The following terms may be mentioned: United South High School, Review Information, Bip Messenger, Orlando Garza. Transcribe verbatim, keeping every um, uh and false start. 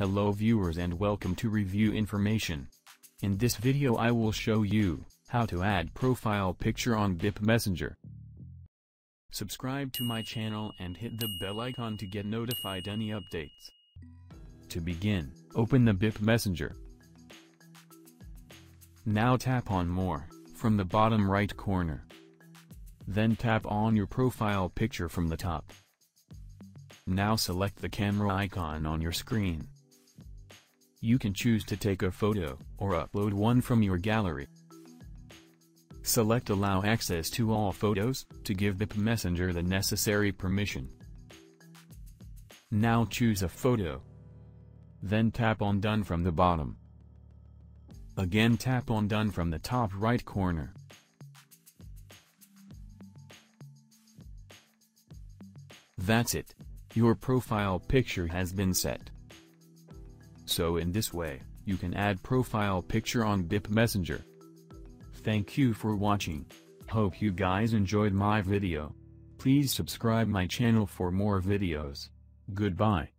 Hello viewers and welcome to Review Information. In this video I will show you how to add profile picture on Bip Messenger. Subscribe to my channel and hit the bell icon to get notified any updates. To begin, open the Bip Messenger. Now tap on More from the bottom right corner. Then tap on your profile picture from the top. Now select the camera icon on your screen. You can choose to take a photo or upload one from your gallery. Select Allow access to all photos to give Bip Messenger the necessary permission. Now choose a photo. Then tap on Done from the bottom. Again tap on Done from the top right corner. That's it. Your profile picture has been set. So in this way, you can add profile picture on Bip Messenger. Thank you for watching. Hope you guys enjoyed my video. Please subscribe my channel for more videos. Goodbye.